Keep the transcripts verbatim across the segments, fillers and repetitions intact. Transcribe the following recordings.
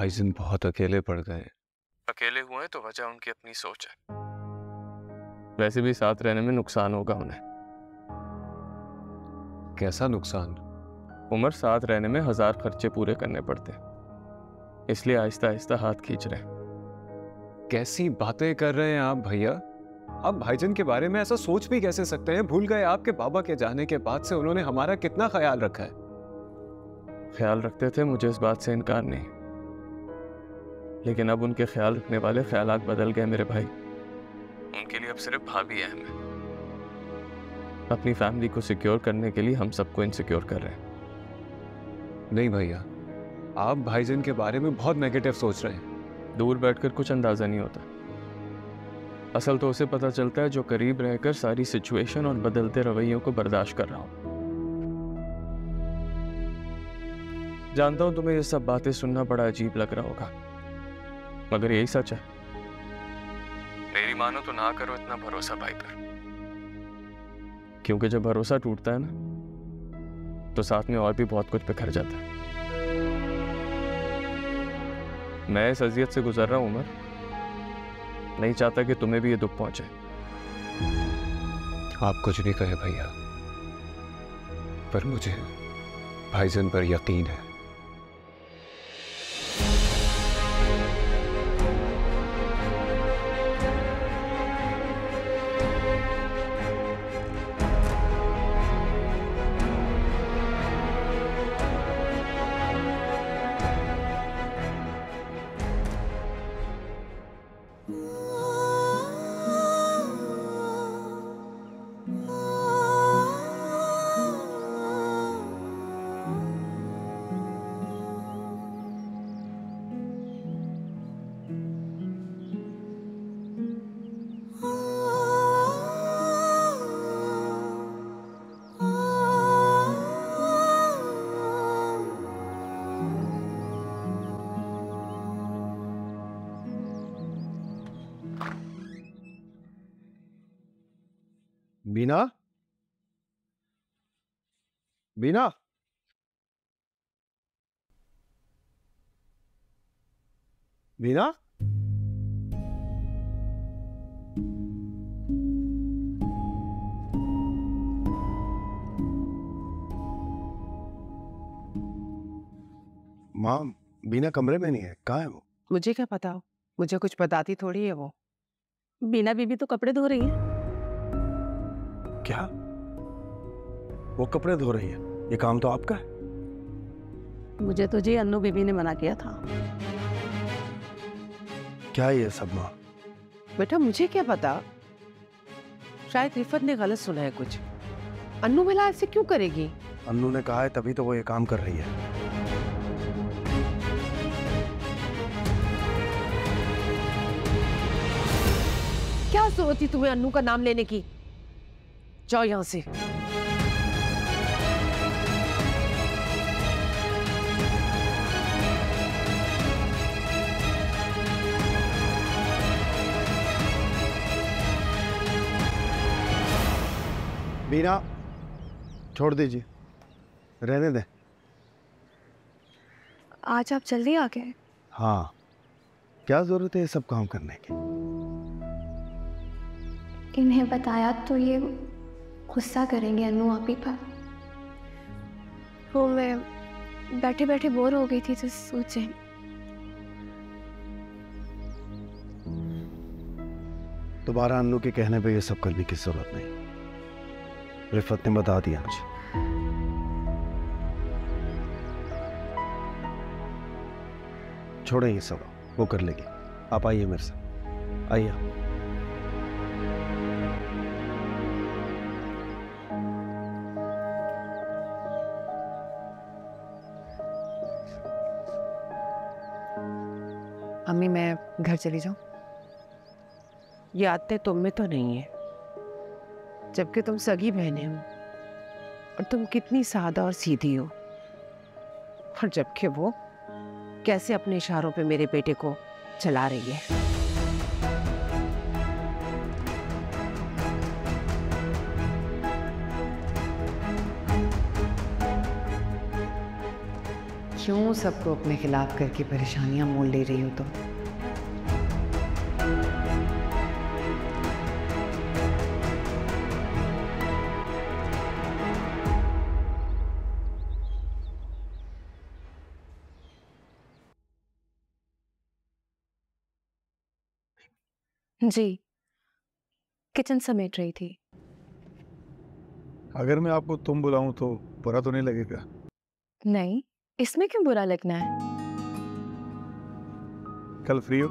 भाईजन बहुत अकेले पड़ गए। अकेले हुए तो वजह उनकी अपनी सोच है, वैसे भी साथ रहने में नुकसान होगा उन्हें। कैसा नुकसान? उमर, साथ रहने में हजार खर्चे पूरे करने पड़ते हैं, इसलिए आहिस्ता आहिस्ता हाथ खींच रहे हैं। कैसी बातें कर रहे हैं आप भैया? आप भाईजन के बारे में ऐसा सोच भी कैसे सकते हैं? भूल गए आपके बाबा के जाने के बाद से उन्होंने हमारा कितना ख्याल रखा है। ख्याल रखते थे, मुझे इस बात से इनकार नहीं, लेकिन अब उनके ख्याल रखने वाले ख्यालात बदल गए मेरे भाई। उनके लिए अब सिर्फ भाभी अहम है। अपनी फैमिली को सिक्योर करने के लिए हम सबको इनसिक्योर कर रहे हैं। नहीं भैया, आप भाईजन के बारे में बहुत नेगेटिव सोच रहे हैं। दूर बैठकर कुछ अंदाजा नहीं होता, असल तो उसे पता चलता है जो करीब रहकर सारी सिचुएशन और बदलते रवैयों को बर्दाश्त कर रहा हूँ। जानता हूँ तुम्हें ये सब बातें सुनना बड़ा अजीब लग रहा होगा, मगर यही सच है। मेरी मानो तो ना करो इतना भरोसा भाई पर, क्योंकि जब भरोसा टूटता है ना तो साथ में और भी बहुत कुछ बिखर जाता है। मैं इस अजियत से गुजर रहा हूं उमर, नहीं चाहता कि तुम्हें भी ये दुख पहुंचे। आप कुछ नहीं कहे भैया, पर मुझे भाईजन पर यकीन है। बीना, बीना, बीना, माम, बीना कमरे में नहीं है, कहाँ है वो? मुझे क्या पता, मुझे कुछ बताती थोड़ी है वो। बीना बीबी तो कपड़े धो रही है। क्या? वो कपड़े धो रही है? ये काम तो आपका है। मुझे तो जी अन्नू बीबी ने मना किया था। क्या ये सब माँ? बेटा मुझे क्या पता, शायद रिफत ने गलत सुना है कुछ। अन्नू मिला ऐसे क्यों करेगी? अन्नू ने कहा है तभी तो वो ये काम कर रही है। क्या जरूरत थी तुम्हें अन्नू का नाम लेने की? जाओ यहां से। बीना, छोड़ दीजिए, रहने दें। आज आप जल्दी आ गए। हाँ, क्या जरूरत है ये सब काम करने की? इन्हें बताया तो ये गुस्सा करेंगे अनु आपी पर। वो मैं बैठे बैठे बोर हो गई थी तो सोचे। दोबारा अनु के कहने पे ये सब करने की जरूरत नहीं, रिफत ने बता दिया मुझे। छोड़ें ये सब, वो कर लेगी। आप आइए मेरे साथ, आइए। अम्मी मैं घर चली जाऊं? ये आदतें तुम में तो नहीं है, जबकि तुम सगी बहने हो और तुम कितनी सादा और सीधी हो, और जबकि वो कैसे अपने इशारों पे मेरे बेटे को चला रही है। क्यों सबको अपने खिलाफ करके परेशानियां मोल ले रही हो तुम तो? जी, किचन समेट रही थी। अगर मैं आपको तुम बुलाऊं तो बुरा तो नहीं लगेगा? नहीं, इसमें क्यों बुरा लगना है? कल फ्री हो?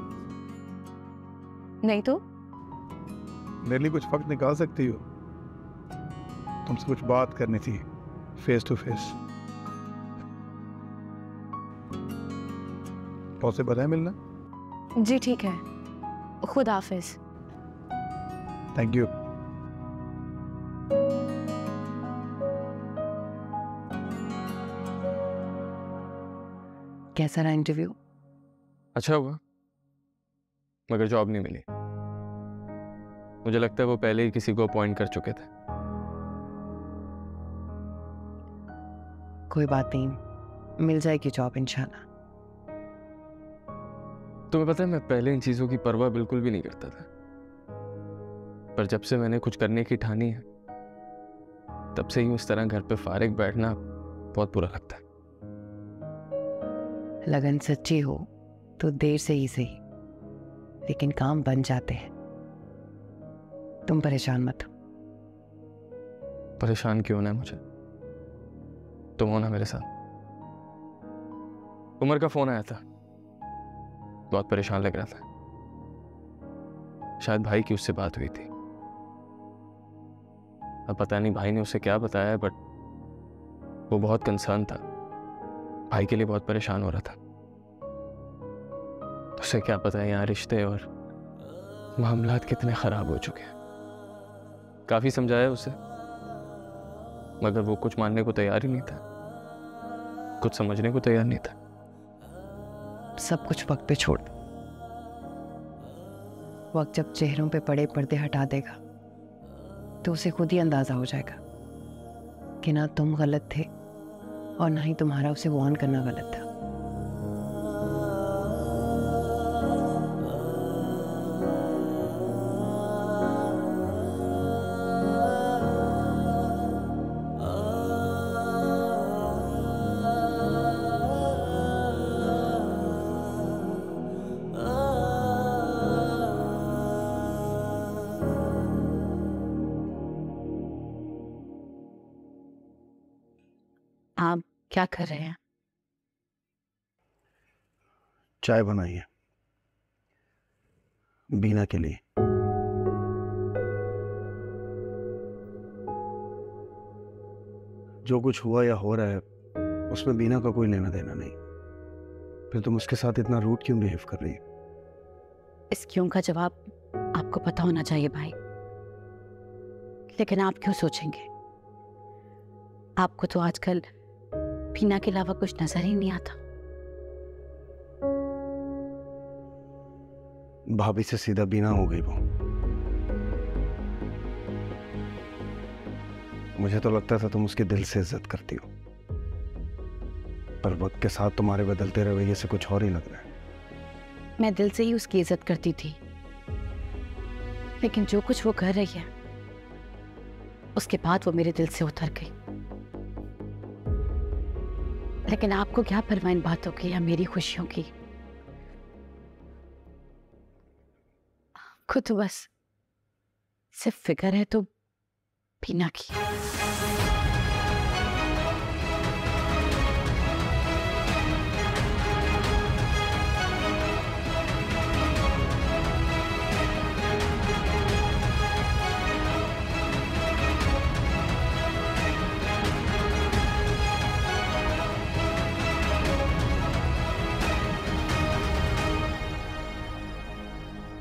नहीं तो? मेरे लिए कुछ वक्त निकाल सकती हो? तुमसे कुछ बात करनी थी, फेस टू फेस। पॉसिबल है मिलना? जी ठीक है, खुदा हाफिज। Thank you. कैसा रहा इंटरव्यू? अच्छा हुआ, मगर जॉब नहीं मिली। मुझे लगता है वो पहले ही किसी को अपॉइंट कर चुके थे। कोई बात नहीं, मिल जाएगी जॉब इंशाल्लाह। तुम्हें पता है, मैं पहले इन चीज़ों की परवाह बिल्कुल भी नहीं करता था, पर जब से मैंने कुछ करने की ठानी है तब से ही उस तरह घर पे फारिग बैठना बहुत बुरा लगता है। लगन सच्ची हो तो देर से ही सही, लेकिन काम बन जाते हैं। तुम परेशान मत हो। परेशान क्यों ना? मुझे तुम हो ना मेरे साथ। उमर का फोन आया था, बहुत परेशान लग रहा था। शायद भाई की उससे बात हुई थी। अब पता नहीं भाई ने उसे क्या बताया, बट वो बहुत कंसर्न था। भाई के लिए बहुत परेशान हो रहा था। उसे क्या पता है यहाँ रिश्ते और मामलात कितने खराब हो चुके हैं। काफी समझाया उसे, मगर वो कुछ मानने को तैयार ही नहीं था, कुछ समझने को तैयार नहीं था। सब कुछ वक्त पे छोड़। वक्त जब चेहरों पे पड़े पर्दे हटा देगा तो उसे खुद ही अंदाजा हो जाएगा कि ना तुम गलत थे और ना ही तुम्हारा उसे वार्न करना गलत था। आप क्या कर रहे हैं? चाय बनाई है बीना के लिए। जो कुछ हुआ या हो रहा है उसमें बीना का कोई लेना देना नहीं। फिर तुम उसके साथ इतना रूड क्यों बिहेव कर रही है? इस क्यों का जवाब आपको पता होना चाहिए भाई, लेकिन आप क्यों सोचेंगे? आपको तो आजकल बीना के अलावा कुछ नजर ही नहीं आता। भाभी से सीधा बीना हो गई वो। मुझे तो लगता था तुम उसके दिल से इज्जत करती हो, पर वक्त के साथ तुम्हारे बदलते रवैये से कुछ और ही लग रहा है। मैं दिल से ही उसकी इज्जत करती थी, लेकिन जो कुछ वो कर रही है उसके बाद वो मेरे दिल से उतर गई। लेकिन आपको क्या परवाह इन बातों की या मेरी खुशियों की? आपको तो बस सिर्फ फिक्र है तो बीना की।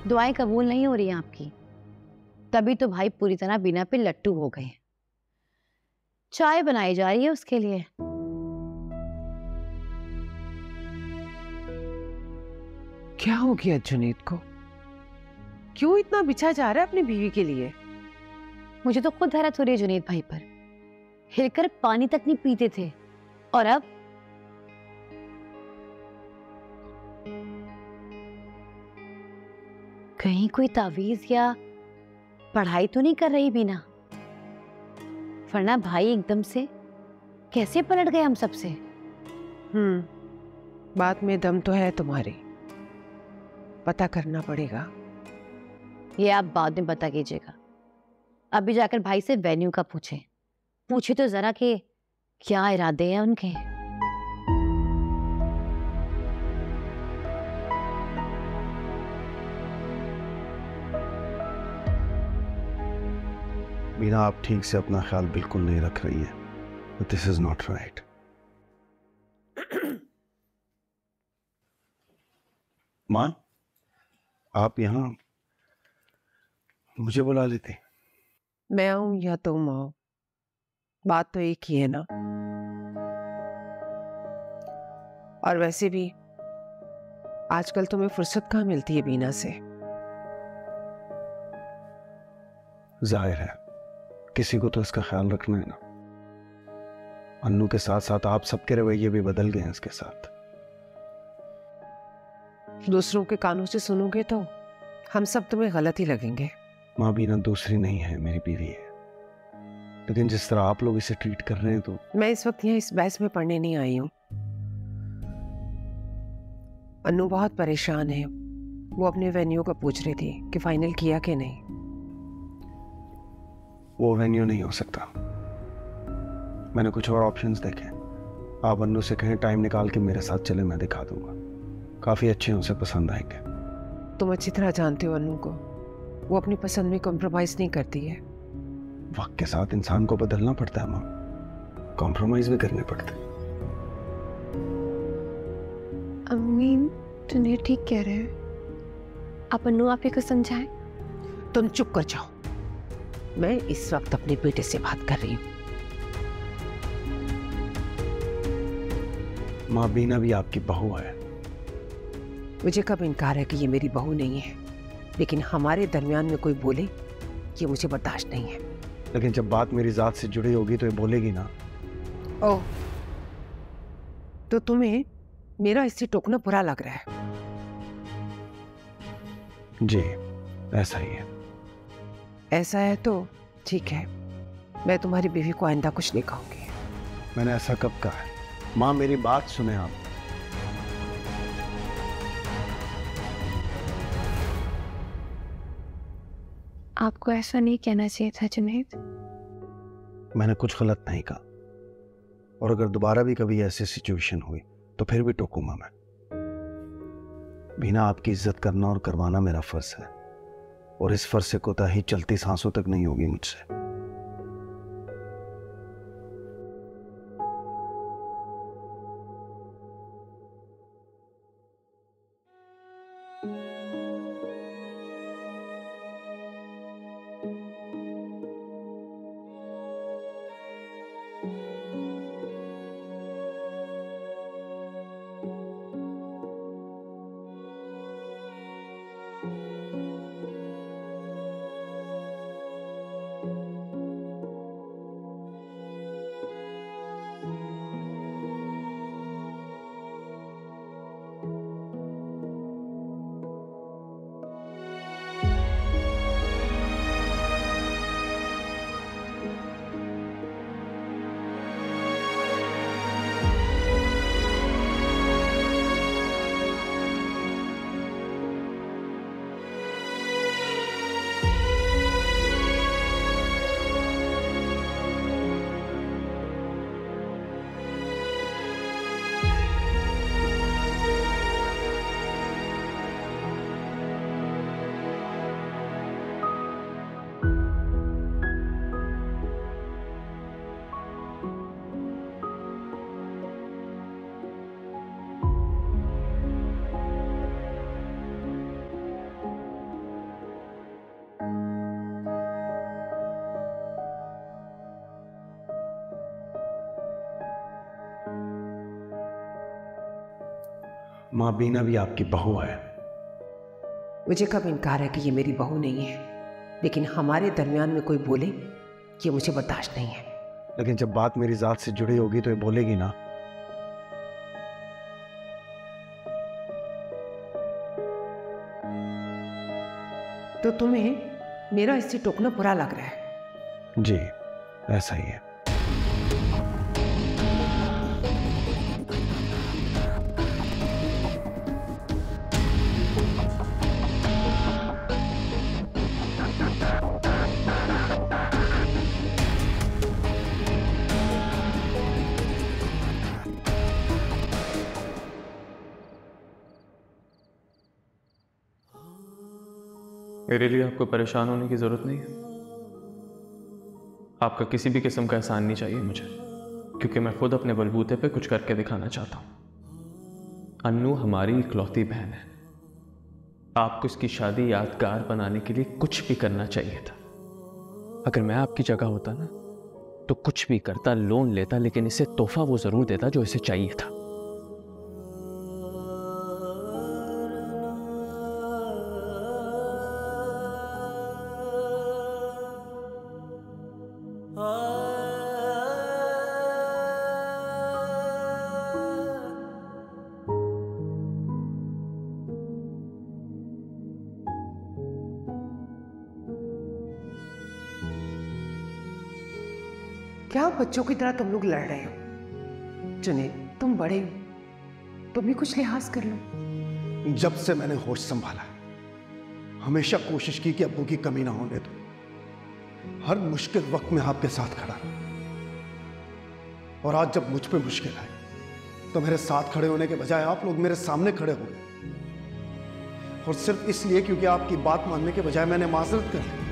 दुआएं कबूल नहीं हो रही हैं आपकी, तभी तो भाई पूरी तरह बीना पे लट्टू हो गए हैं। चाय बनाई जा रही है उसके लिए। क्या हो गया जुनैद को? क्यों इतना बिछा जा रहा है अपनी बीवी के लिए? मुझे तो खुद हैरत हो रही है जुनैद भाई पर। हिलकर पानी तक नहीं पीते थे और अब कहीं कोई तावीज या पढ़ाई तो नहीं कर रही बीना, वरना भाई एकदम से कैसे पलट गए हम सबसे। हम्म बात में दम तो है तुम्हारी, पता करना पड़ेगा। ये आप बाद में पता कीजिएगा, अभी जाकर भाई से वेन्यू का पूछें। पूछे तो जरा कि क्या इरादे हैं उनके। बीना, आप ठीक से अपना ख्याल बिल्कुल नहीं रख रही हैं। This is not right. माँ, आप यहाँ मुझे बुला लेते। मैं आऊं या तुम आओ, बात तो एक ही है ना। और वैसे भी आजकल तुम्हें फुर्सत कहाँ मिलती है बीना से। जाहिर है किसी को तो इसका ख्याल रखना है ना। अन्नू के साथ साथ आप सबके रवैये भी बदल गए हैं इसके साथ। दूसरों के कानों से सुनोगे तो हम सब तुम्हें गलत ही लगेंगे। माँ, बीना दूसरी नहीं है, मेरी बीवी है। लेकिन जिस तरह आप लोग इसे ट्रीट कर रहे हैं तो मैं इस वक्त यहाँ इस बहस में पढ़ने नहीं आई हूँ। अन्नू बहुत परेशान है, वो अपने वेन्यू का पूछ रही थी कि फाइनल किया कि नहीं। वो वेन्यू नहीं हो सकता, मैंने कुछ और ऑप्शंस देखे। आप अन्नू से कहें टाइम निकाल के मेरे साथ चले, मैं दिखा दूंगा। काफ़ी अच्छे उसे पसंद आएंगे। तुम अच्छी तरह जानते हो अन्नू को, वो अपनी पसंद में कॉम्प्रोमाइज़ नहीं करती है। वक्त के साथ इंसान को बदलना पड़ता है माँ, कॉम्प्रोमाइज़ भी करने पड़ते हैं। अमीन, तुम ठीक कह रहे हो। आप अन्नू आप ही को समझाएं। तुम चुप कर जाओ, मैं इस वक्त अपने बेटे से बात कर रही हूं। माँ, बीना भी आपकी बहू है। मुझे कब इनकार है कि ये मेरी बहू नहीं है, लेकिन हमारे दरमियान में कोई बोले ये मुझे बर्दाश्त नहीं है। लेकिन जब बात मेरी जात से जुड़ी होगी तो ये बोलेगी ना। ओह, तो तुम्हें मेरा इससे टोकना बुरा लग रहा है। जी ऐसा ही है। ऐसा है तो ठीक है, मैं तुम्हारी बीवी को आइंदा कुछ नहीं कहूँगी। मैंने ऐसा कब कहा है माँ, मेरी बात सुने आप। आपको ऐसा नहीं कहना चाहिए था जुनैद। मैंने कुछ गलत नहीं कहा, और अगर दोबारा भी कभी ऐसी सिचुएशन हुई तो फिर भी टोकूंगा मैं। बिना आपकी इज्जत करना और करवाना मेरा फर्ज है, और इस फर्ज से कोताही चलती सांसों तक नहीं होगी मुझसे। माँ, बीना भी आपकी बहू है। मुझे कब इनकार है कि ये मेरी बहू नहीं है, लेकिन हमारे दरमियान में कोई बोले ये मुझे बर्दाश्त नहीं है। लेकिन जब बात मेरी जात से जुड़ी होगी तो ये बोलेगी ना। तुम्हें मेरा इससे टोकना बुरा लग रहा है। जी ऐसा ही है। मेरे लिए आपको परेशान होने की ज़रूरत नहीं है। आपका किसी भी किस्म का एहसान नहीं चाहिए मुझे, क्योंकि मैं खुद अपने बलबूते पे कुछ करके दिखाना चाहता हूँ। अन्नू हमारी इकलौती बहन है। आपको इसकी शादी यादगार बनाने के लिए कुछ भी करना चाहिए था। अगर मैं आपकी जगह होता ना तो कुछ भी करता, लोन लेता, लेकिन इसे तोहफा वो ज़रूर देता जो इसे चाहिए था। क्या बच्चों की तरह तुम लोग लड़ रहे हो? चुने, तुम बड़े हो, तुम भी कुछ लिहाज कर लो। जब से मैंने होश संभाला है हमेशा कोशिश की कि अब्बू की कमी ना होने दो। हर मुश्किल वक्त में आपके साथ खड़ा रहा, और आज जब मुझ पे मुश्किल आई तो मेरे साथ खड़े होने के बजाय आप लोग मेरे सामने खड़े हो गए, और सिर्फ इसलिए क्योंकि आपकी बात मानने के बजाय मैंने माजरत कर ली।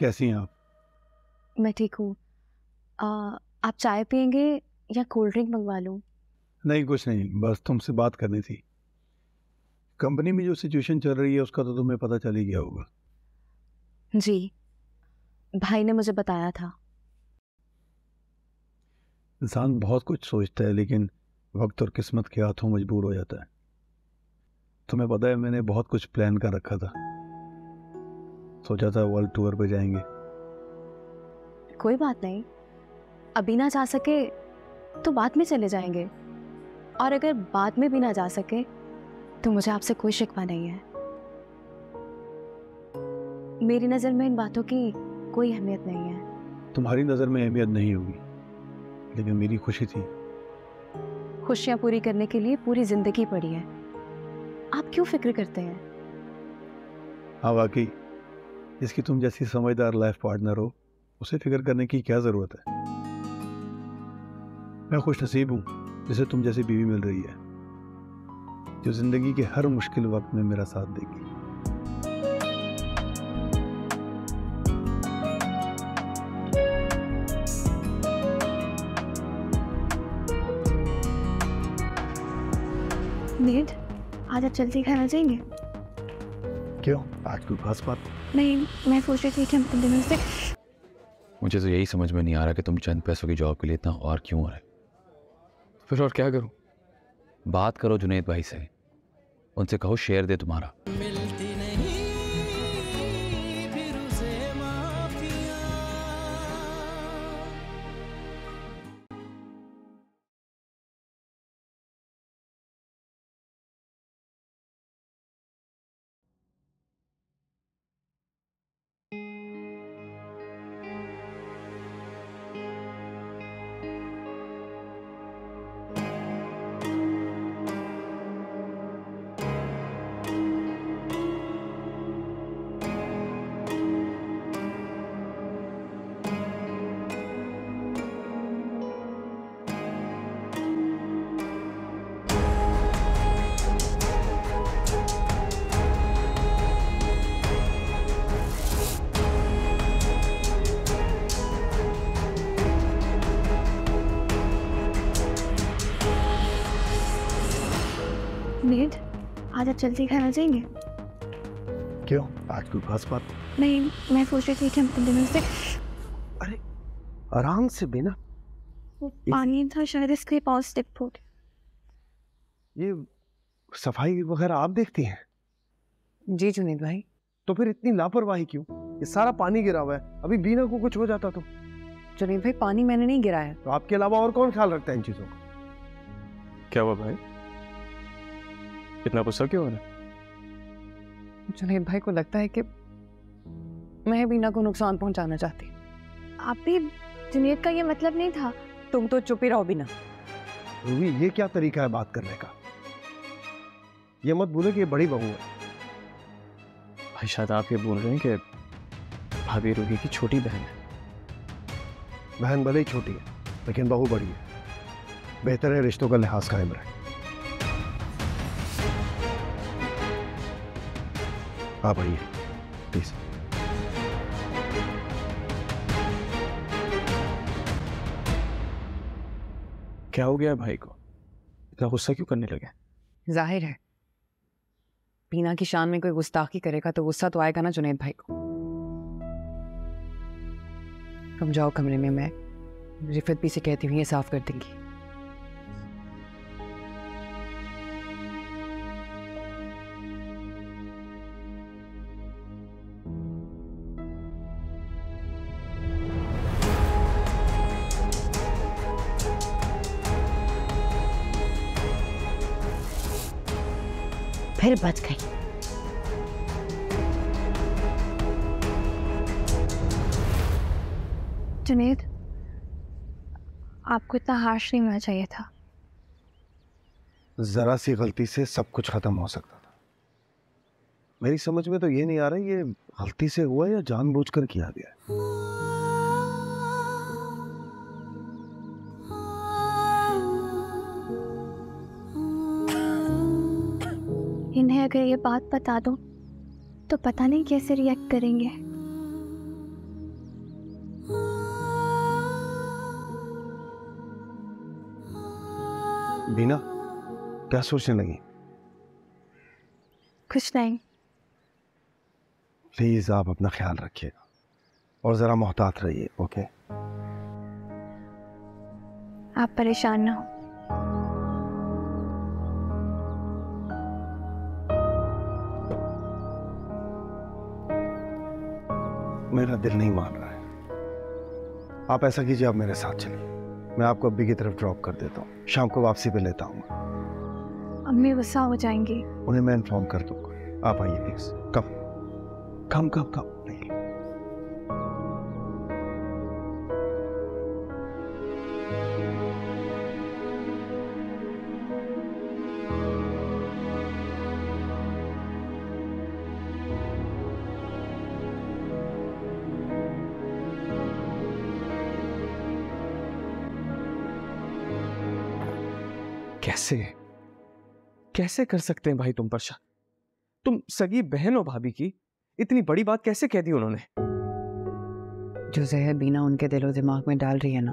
कैसी हैं आप? मैं ठीक हूँ। आप चाय पियेंगे या कोल्ड ड्रिंक मंगवा लूँ? नहीं कुछ नहीं, बस तुमसे बात करनी थी। कंपनी में जो सिचुएशन चल रही है उसका तो तुम्हें पता चल ही गया होगा। जी, भाई ने मुझे बताया था। इंसान बहुत कुछ सोचता है लेकिन वक्त और किस्मत के हाथों मजबूर हो जाता है। तुम्हें पता है मैंने बहुत कुछ प्लान कर रखा था, सोचा था वर्ल्ड टूर पे जाएंगे। कोई बात नहीं, अभी ना जा सके तो बाद में चले जाएंगे, और अगर बाद में भी ना जा सके तो मुझे आपसे कोई शिकवा नहीं है। मेरी नज़र में इन बातों की कोई अहमियत नहीं है। तुम्हारी नज़र में अहमियत नहीं होगी लेकिन मेरी खुशी थी। खुशियाँ पूरी करने के लिए पूरी जिंदगी पड़ी है, आप क्यों फिक्र करते हैं? हाँ वाकई, जिसकी तुम जैसी समझदार लाइफ पार्टनर हो उसे फिक्र करने की क्या ज़रूरत है। मैं खुश नसीब हूँ जिसे तुम जैसी बीवी मिल रही है, जो ज़िंदगी के हर मुश्किल वक्त में मेरा साथ देगी। नीट, आज आप जल्दी खाना जाएंगे? क्यों, आज कोई खास बात? नहीं, मैं सोच रही थी कि हम कुछ दिनों से। मुझे तो यही समझ में नहीं आ रहा कि तुम चंद पैसों की जॉब के लिए इतना और क्यों हो रहे। फिर और क्या करूँ? बात करो जुनेद भाई से, उनसे कहो शेयर दे तुम्हारा। नीट, आज आप जल्दी खाना जाएंगे? क्यों, आज कोई खास बात? नहीं, मैं सोच रही थी कि हम दिनों से। अरे आराम से बिना, वो पानी था शायद इसके पास टिप हो। ये सफाई वगैरह आप देखती हैं? जी जुनीद भाई। तो फिर इतनी लापरवाही क्यों? ये सारा पानी गिरा हुआ है, अभी बीना को कुछ हो जाता तो। जुनीद भाई, पानी मैंने नहीं गिराया। तो आपके अलावा और कौन ख्याल रखता है इन चीजों का? क्या हुआ भाई, इतना गुस्सा क्यों हो रहा है? जुनीद भाई को लगता है कि मैं बीना को नुकसान पहुंचाना चाहती। आप भी, जुनीद का ये मतलब नहीं था। तुम तो चुप ही रहो बीना। रूबी, ये क्या तरीका है बात करने का? ये मत बोलो कि ये बड़ी बहू है। भाई शायद आप ये बोल रहे हैं कि भाभी रूबी की छोटी बहन है। बहन भले ही छोटी है लेकिन बहू बड़ी है। बेहतर है रिश्तों का लिहाज कायम रहे। आप आइए प्लीज। क्या हो गया भाई को, इतना गुस्सा क्यों करने लगे? जाहिर है बीना की शान में कोई गुस्ताखी करेगा तो गुस्सा तो आएगा ना जुनैद भाई को। तुम जाओ कमरे में, मैं रिफत भी से कहती हूँ ये साफ कर देंगी। फिर बच गई। जुनैद, आपको इतना हार्श नहीं होना चाहिए था। जरा सी गलती से सब कुछ खत्म हो सकता था। मेरी समझ में तो ये नहीं आ रहा ये गलती से हुआ या जानबूझकर किया गया है। इन्हें अगर ये बात बता दो तो पता नहीं कैसे रिएक्ट करेंगे। बीना, क्या सोचने लगी? कुछ नहीं। प्लीज आप अपना ख्याल रखिएगा और जरा मोहतात रहिए। ओके, आप परेशान ना हो। मेरा दिल नहीं मान रहा है। आप ऐसा कीजिए, आप मेरे साथ चलिए। मैं आपको अब्बी की तरफ ड्रॉप कर देता हूँ, शाम को वापसी पे लेता हूँ। अम्मी गुस्सा हो जाएंगी। उन्हें मैं इन्फॉर्म कर दूँगा। आप आइए प्लीज। कम कम कम कम नहीं। कैसे कैसे कर सकते हैं भाई तुम पर शक? तुम सगी बहन हो भाभी की, इतनी बड़ी बात कैसे कह दी उन्होंने? जो जहर बीना उनके दिलो दिमाग में डाल रही है ना,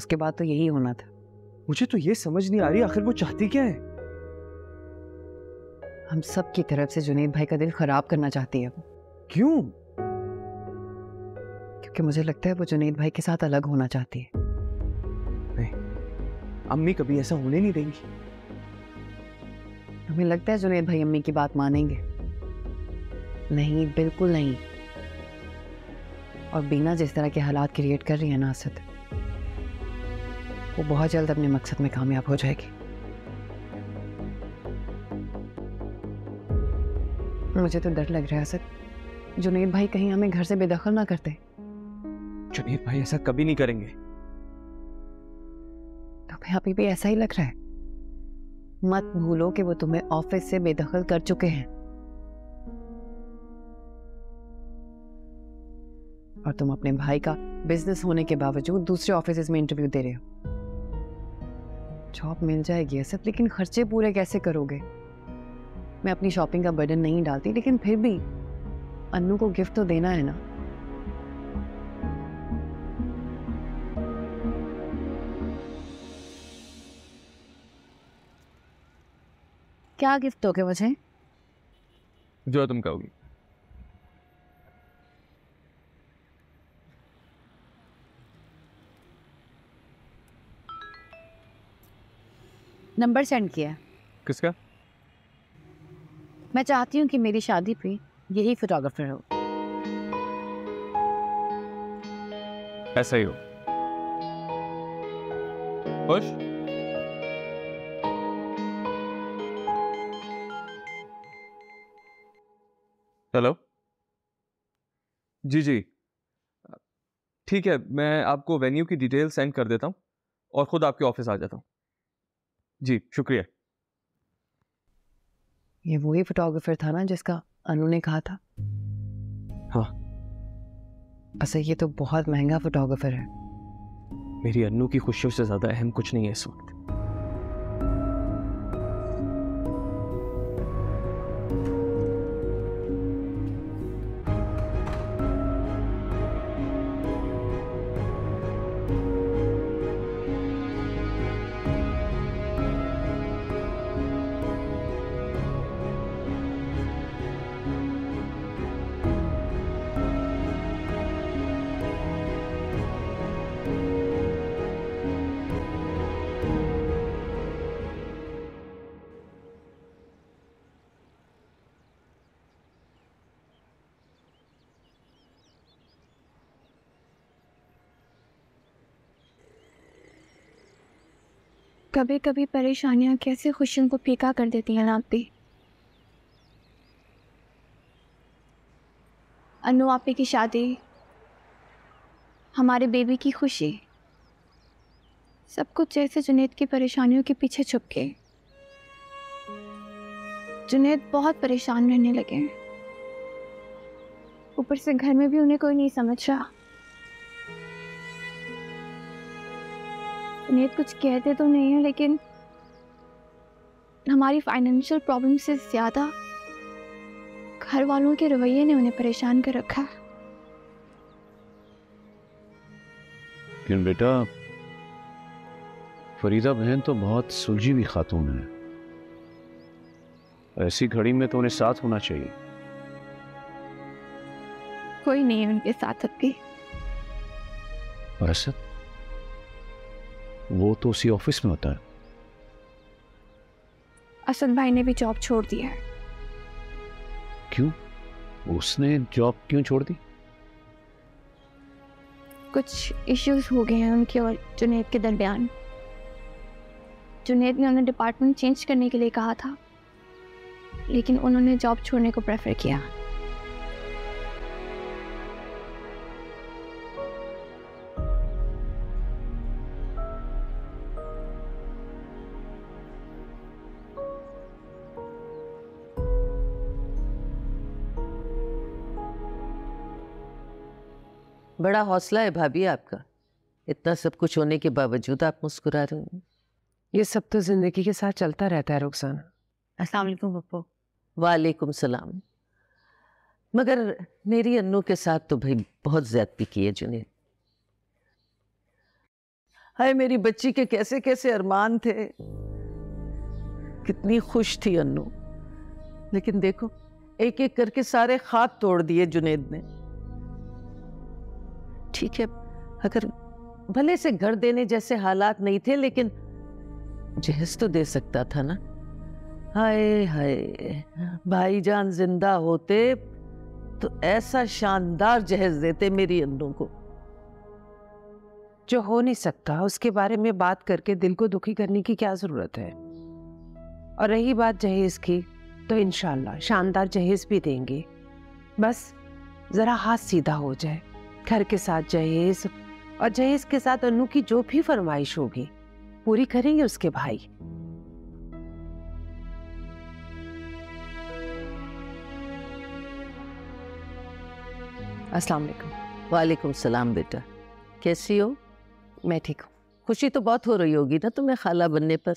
उसके बाद तो यही होना था। मुझे तो ये समझ नहीं आ रही आखिर वो चाहती क्या है। हम सब की तरफ से जुनैद भाई का दिल खराब करना चाहती है। क्यों? क्योंकि मुझे लगता है वो जुनैद भाई के साथ अलग होना चाहती है। अम्मी कभी ऐसा होने नहीं देंगी। हमें लगता है जुनैद भाई अम्मी की बात मानेंगे। नहीं, बिल्कुल नहीं। और बीना जिस तरह के हालात क्रिएट कर रही है ना असद, वो बहुत जल्द अपने मकसद में कामयाब हो जाएगी। मुझे तो डर लग रहा है असद, जुनैद भाई कहीं हमें घर से बेदखल ना करते। जुनैद भाई ऐसा कभी नहीं करेंगे। अभी भी ऐसा ही लग रहा है। मत भूलो कि वो तुम्हें ऑफिस से बेदखल कर चुके हैं और तुम अपने भाई का बिजनेस होने के बावजूद दूसरे ऑफिसेज में इंटरव्यू दे रहे हो। जॉब मिल जाएगी ऐसे, लेकिन खर्चे पूरे कैसे करोगे? मैं अपनी शॉपिंग का बर्डन नहीं डालती, लेकिन फिर भी अन्नू को गिफ्ट तो देना है ना। क्या गिफ्ट दोगे मुझे? जो तुम कहोगी। नंबर सेंड किया। किसका? मैं चाहती हूँ कि मेरी शादी पे यही फोटोग्राफर हो। ऐसा ही हो। खुश? हेलो। जी जी ठीक है, मैं आपको वेन्यू की डिटेल सेंड कर देता हूँ और ख़ुद आपके ऑफिस आ जाता हूँ। जी शुक्रिया। ये वही फोटोग्राफर था ना जिसका अनु ने कहा था? हाँ। अच्छा, ये तो बहुत महंगा फोटोग्राफर है। मेरी अनु की खुशियों से ज्यादा अहम कुछ नहीं है इस वक्त। कभी कभी परेशानियां कैसे खुशियों को फीका कर देती हैं। आप भी अनु आपे की शादी, हमारे बेबी की खुशी, सब कुछ जैसे जुनैद की परेशानियों के पीछे छुप के। जुनैद बहुत परेशान रहने लगे, ऊपर से घर में भी उन्हें कोई नहीं समझ रहा। जुनैद कुछ कहते तो नहीं है, लेकिन हमारी फाइनेंशियल प्रॉब्लम से ज़्यादा घर वालों के रवैये ने उन्हें परेशान कर रखा है। लेकिन बेटा, फरीदा बहन तो बहुत सुलझी हुई खातून है, ऐसी घड़ी में तो उन्हें साथ होना चाहिए। कोई नहीं उनके साथ अभी। और असद वो तो उसी ऑफिस में होता है। असद भाई ने भी जॉब छोड़ दी है। क्यों? उसने जॉब क्यों छोड़ दी? कुछ इश्यूज हो गए हैं उनके और जुनैद के दरमियान। जुनैद ने उन्हें डिपार्टमेंट चेंज करने के लिए कहा था, लेकिन उन्होंने जॉब छोड़ने को प्रेफर किया। बड़ा हौसला है भाभी आपका, इतना सब कुछ होने के बावजूद आप मुस्कुरा रही हैं। ये सब तो जिंदगी के साथ चलता रहता है रुखसाना। अस्सलाम वालेकुम पप्पू। वालेकुम सलाम। मगर मेरी अन्नू के साथ तो भाई बहुत ज्यादती की है जुनैद। हाय, मेरी बच्ची के कैसे कैसे अरमान थे, कितनी खुश थी अन्नू, लेकिन देखो एक एक करके सारे खाक तोड़ दिए जुनैद ने। ठीक है, अगर भले से घर देने जैसे हालात नहीं थे, लेकिन जहेज तो दे सकता था ना। हाय हाय, भाईजान जिंदा होते तो ऐसा शानदार जहेज देते मेरी अन्नू को। जो हो नहीं सकता उसके बारे में बात करके दिल को दुखी करने की क्या जरूरत है। और रही बात जहेज की, तो इंशाल्लाह शानदार जहेज भी देंगे, बस जरा हाथ सीधा हो जाए। घर के साथ जहेज और जहेज के साथ अनु की जो भी फरमाइश होगी पूरी करेंगे उसके भाई। अस्सलाम वालेकुम। वालेकुम सलाम बेटा, कैसी हो? मैं ठीक हूँ। खुशी तो बहुत हो रही होगी ना तुम्हें खाला बनने पर।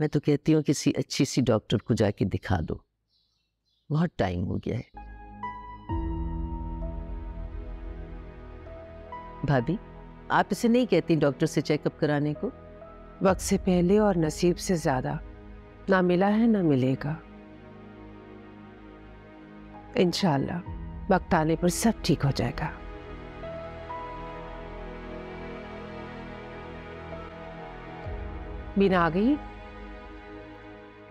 मैं तो कहती हूँ किसी अच्छी सी डॉक्टर को जाके दिखा दो, बहुत टाइम हो गया है। भाभी आप इसे नहीं कहती डॉक्टर से चेकअप कराने को? वक्त से पहले और नसीब से ज्यादा ना मिला है ना मिलेगा। इंशाल्लाह वक्त आने पर सब ठीक हो जाएगा। बीना आ गई?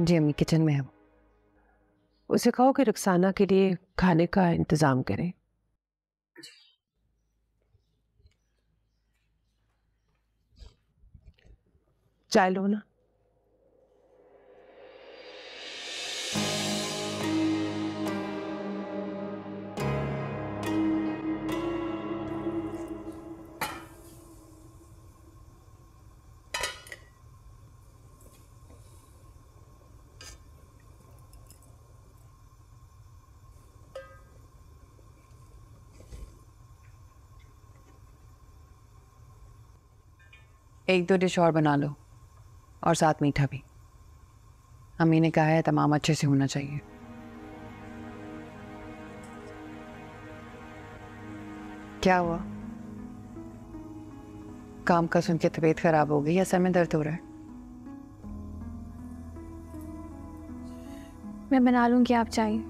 जी अम्मी किचन में है। उसे कहो कि रुखसाना के लिए खाने का इंतजाम करें। चाय लो ना। एक दो डिश और बना लो और साथ मीठा भी। अम्मी ने कहा है तमाम अच्छे से होना चाहिए। क्या हुआ? काम का सुन के तबीयत खराब हो गई या सर में दर्द हो रहा है? मैं बना लूंगी, आप चाहिए।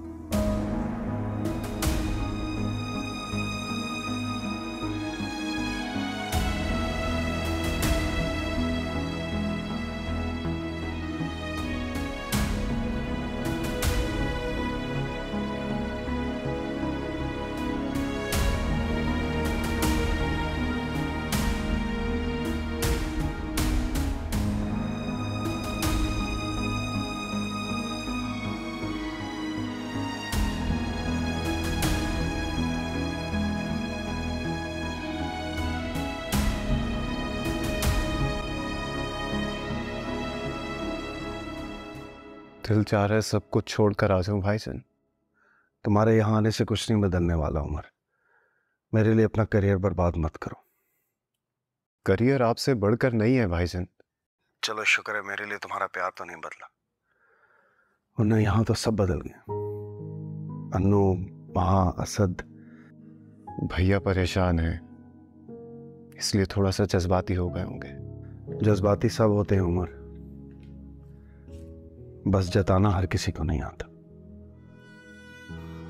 दिल चाह रहा है सब कुछ छोड़कर आ जाऊं भाईजान। तुम्हारे यहाँ आने से कुछ नहीं बदलने वाला। उमर, मेरे लिए अपना करियर बर्बाद मत करो। करियर आपसे बढ़कर नहीं है भाईजान। चलो शुक्र है मेरे लिए तुम्हारा प्यार तो नहीं बदला, वरना यहाँ तो सब बदल गया। अन्नू, महा, असद भैया परेशान है, इसलिए थोड़ा सा जज्बाती हो गए होंगे। जज्बाती सब होते हैं उमर, बस जताना हर किसी को नहीं आता।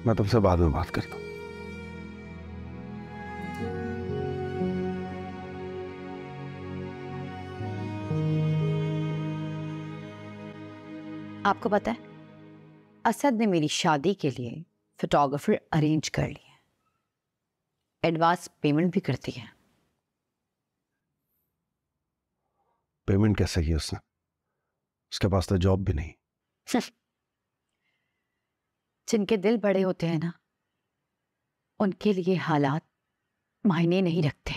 मैं तुमसे बाद में बात करता हूं। आपको पता है, असद ने मेरी शादी के लिए फोटोग्राफर अरेंज कर लिया है, एडवांस पेमेंट भी कर दी है। पेमेंट कैसे की उसने? उसके पास तो जॉब भी नहीं। जिनके दिल बड़े होते हैं ना, उनके लिए हालात मायने नहीं रखते।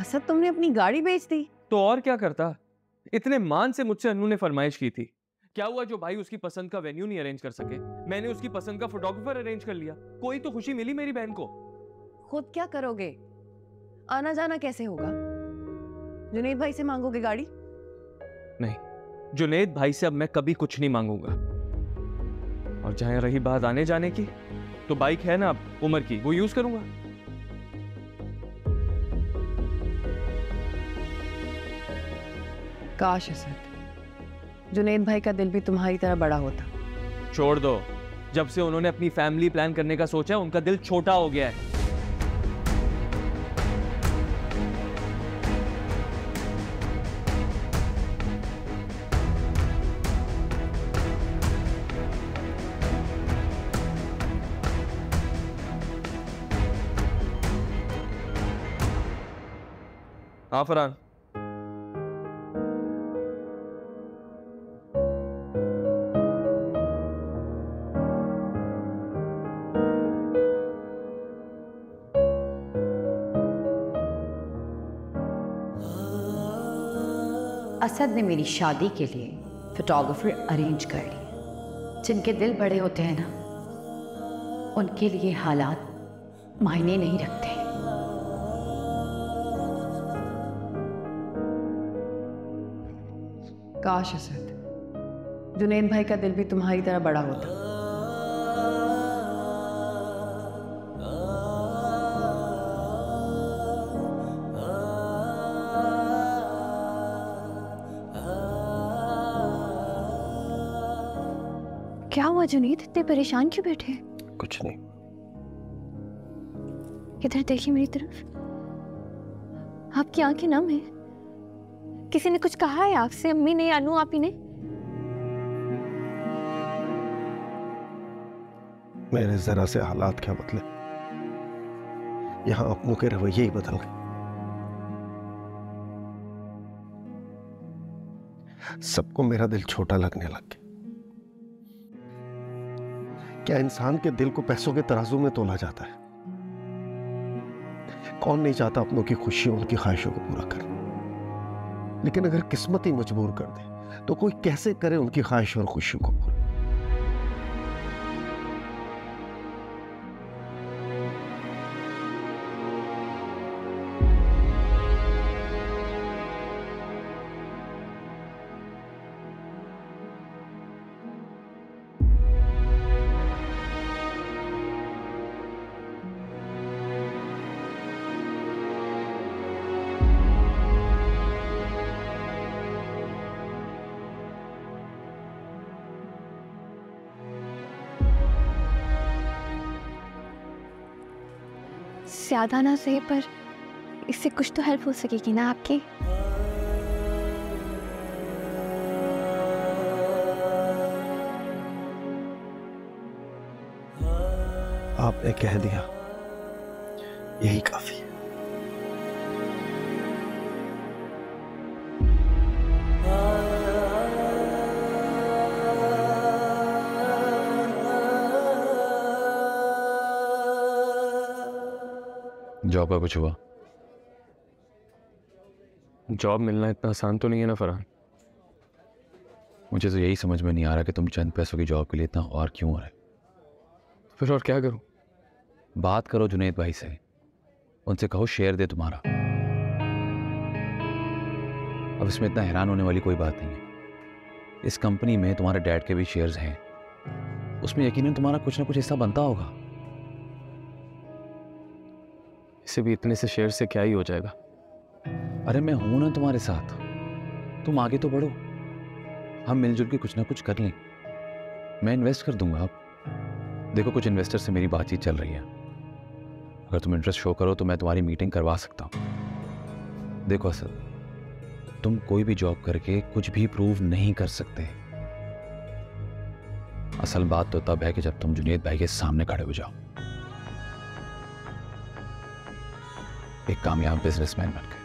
असद, तुमने अपनी गाड़ी बेच दी? तो और क्या करता। इतने मान से मुझसे अनु ने फरमाइश की थी। क्या हुआ जो भाई उसकी पसंद का वेन्यू नहीं अरेंज कर सके, मैंने उसकी पसंद का फोटोग्राफर अरेंज कर लिया। कोई तो खुशी मिली मेरी बहन को। खुद क्या करोगे? आना जाना कैसे होगा? जुनेद भाई से मांगोगे गाड़ी? नहीं, जुनेद भाई से अब मैं कभी कुछ नहीं मांगूंगा। और जहां रही बात आने जाने की, तो बाइक है ना अब उमर की, वो यूज करूंगा। काश असद, जुनेद भाई का दिल भी तुम्हारी तरह बड़ा होता। छोड़ दो, जब से उन्होंने अपनी फैमिली प्लान करने का सोचा, उनका दिल छोटा हो गया है। हाँ फरहान, असद ने मेरी शादी के लिए फोटोग्राफर अरेंज कर ली। जिनके दिल बड़े होते हैं ना, उनके लिए हालात मायने नहीं रखते। काश असद, जुनैद भाई का दिल भी तुम्हारी तरह बड़ा होता। क्या हुआ जुनैद, इतने परेशान क्यों बैठे? कुछ नहीं। इधर देखिए मेरी तरफ। आपकी आंखें नम है। किसी ने कुछ कहा है आपसे, अम्मी ने, अनु आपी ने? मेरे जरा से हालात क्या बदले, यहाँ अपनों के रवैये ही बदल गए। सबको मेरा दिल छोटा लगने लग गया। क्या इंसान के दिल को पैसों के तराजू में तोला जाता है? कौन नहीं चाहता अपनों की खुशियों, उनकी ख्वाहिशों को पूरा कर, लेकिन अगर किस्मत ही मजबूर कर दे तो कोई कैसे करे उनकी ख्वाहिश और खुशियों को पूरा? ज्यादा ना सही पर इससे कुछ तो हेल्प हो सकेगी ना आपकी। आपने कह दिया, यही काफी है। जॉब का कुछ हुआ? जॉब मिलना इतना आसान तो नहीं है ना फरहान। मुझे तो यही समझ में नहीं आ रहा कि तुम चंद पैसों की जॉब के लिए इतना और क्यों हो रहे। फिर और क्या करूं? बात करो जुनैद भाई से, उनसे कहो शेयर दे तुम्हारा। अब इसमें इतना हैरान होने वाली कोई बात नहीं है। इस कंपनी में तुम्हारे डैड के भी शेयर्स हैं, उसमें यकीनन तुम्हारा कुछ ना कुछ हिस्सा बनता होगा। इससे भी इतने से शेयर से क्या ही हो जाएगा? अरे मैं हूं ना तुम्हारे साथ, तुम आगे तो बढ़ो, हम मिलजुल के कुछ ना कुछ कर लें। मैं इन्वेस्ट कर दूंगा। अब देखो, कुछ इन्वेस्टर से मेरी बातचीत चल रही है। अगर तुम इंटरेस्ट शो करो तो मैं तुम्हारी मीटिंग करवा सकता हूं। देखो असद, तुम कोई भी जॉब करके कुछ भी प्रूव नहीं कर सकते। असल बात तो तब है कि जब तुम जुनैद भाई के सामने खड़े हो जाओ एक कामयाब बिजनेसमैन बनकर।